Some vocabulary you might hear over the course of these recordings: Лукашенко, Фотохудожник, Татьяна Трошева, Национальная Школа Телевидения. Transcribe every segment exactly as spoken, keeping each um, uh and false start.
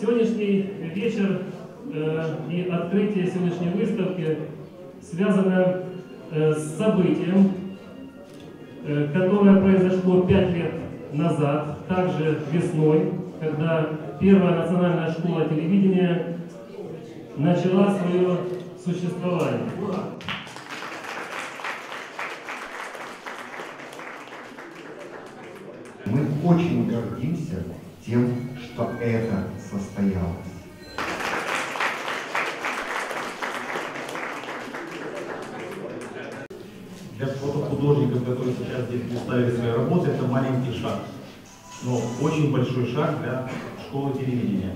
Сегодняшний вечер э, и открытие сегодняшней выставки связано э, с событием, э, которое произошло пять лет назад, также весной, когда первая национальная школа телевидения начала свое существование. Мы очень гордимся тем, что это состоялось. Для фотохудожников, которые сейчас здесь представили свои работы, это маленький шаг, но очень большой шаг для школы телевидения.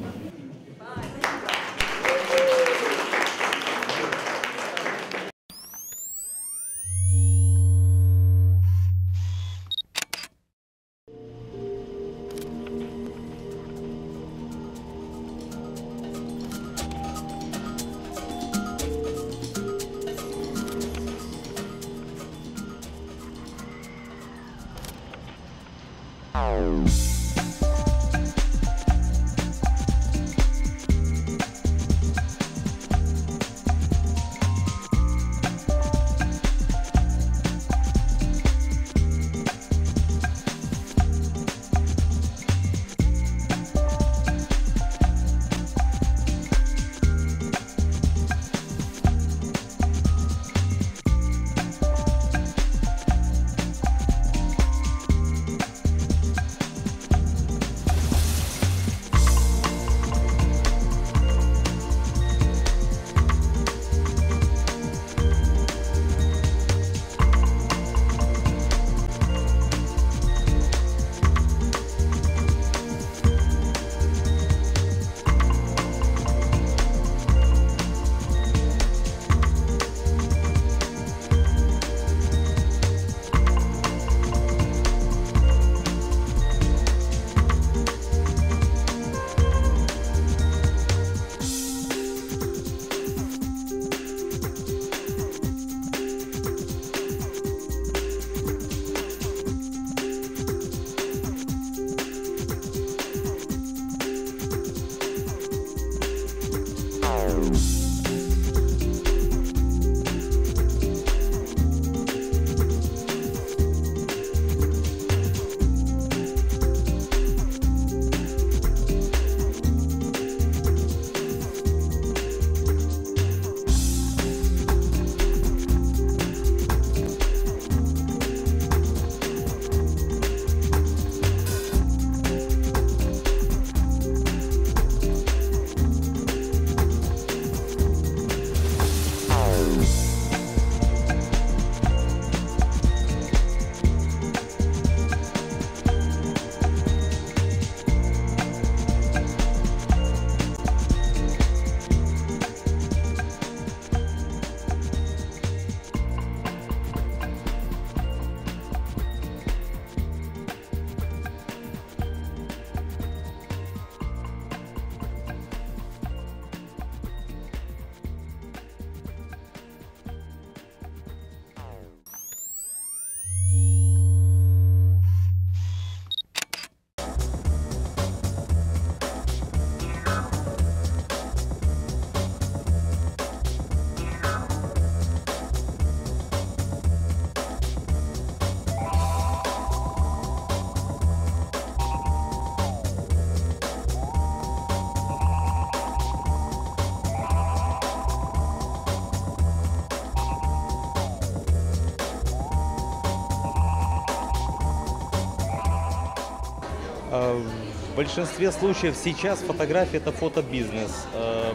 В большинстве случаев сейчас фотография – это фотобизнес,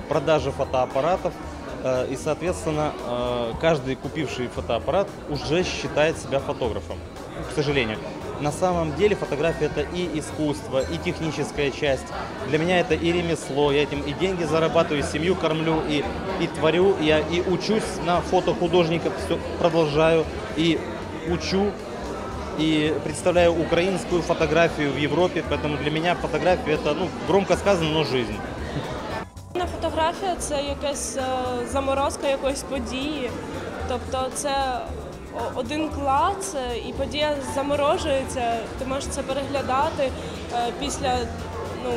продажа фотоаппаратов, и, соответственно, каждый купивший фотоаппарат уже считает себя фотографом, к сожалению. На самом деле фотография – это и искусство, и техническая часть. Для меня это и ремесло, я этим и деньги зарабатываю, и семью кормлю, и, и творю, я и учусь на фотохудожников, все продолжаю, и учу. И представляю украинскую фотографию в Европе, поэтому для меня фотография – это, ну, громко сказано, но жизнь. Фотография – це якась заморозка якоїсь події. Тобто це один клац, і подія заморожується, ти можеш це переглядати після ну,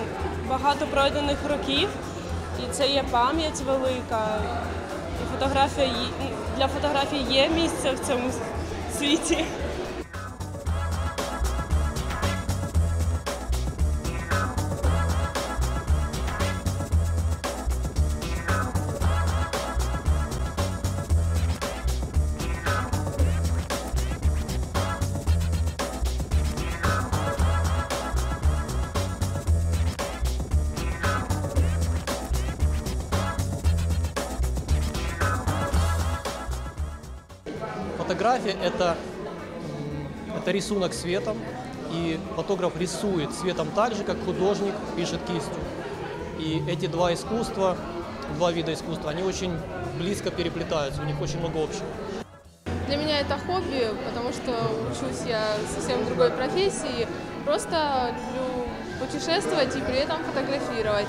багато пройдених років, і це є пам'ять велика. І фотографія, для фотографії є місце в цьому світі. Фотография – это, это рисунок светом, и фотограф рисует светом так же, как художник пишет кистью. И эти два искусства, два вида искусства, они очень близко переплетаются, у них очень много общего. Для меня это хобби, потому что учусь я совсем другой профессии, просто люблю путешествовать и при этом фотографировать.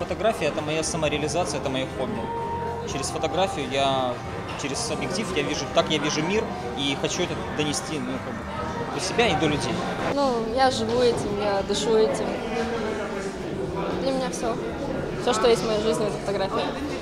Фотография – это моя самореализация, это мое хобби. Через фотографию, я, через объектив я вижу, так я вижу мир и хочу это донести, ну, как бы, до себя и до людей. Ну, я живу этим, я дышу этим. Для меня все. Все, что есть в моей жизни, это фотография.